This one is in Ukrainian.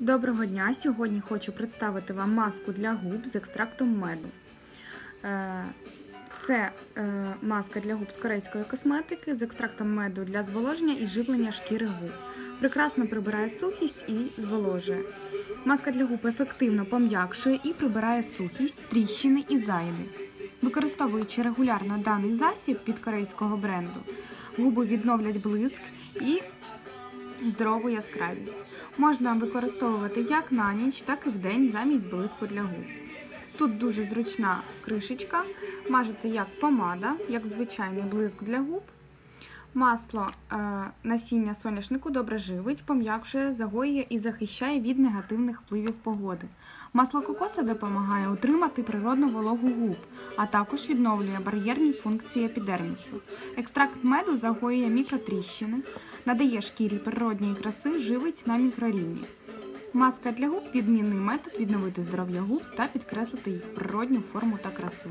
Доброго дня! Сьогодні хочу представити вам маску для губ з екстрактом меду. Це маска для губ з корейської косметики з екстрактом меду для зволоження і живлення шкіри губ. Прекрасно прибирає сухість і зволожує. Маска для губ ефективно пом'якшує і прибирає сухість, тріщини і зайві. Використовуючи регулярно даний засіб від корейського бренду, губи відновлять блиск і здорову яскравість. Можна використовувати як на ніч, так і в день замість блиску для губ. Тут дуже зручна кришечка, мажеться як помада, як звичайний блиск для губ. Масло насіння соняшнику добре живить, пом'якшує, загоює і захищає від негативних впливів погоди. Масло кокоса допомагає утримати природну вологу губ, а також відновлює бар'єрні функції епідермісу. Екстракт меду загоює мікротріщини, надає шкірі природньої краси, живить на мікрорівні. Маска для губ – відмінний метод відновити здоров'я губ та підкреслити їх природню форму та красу.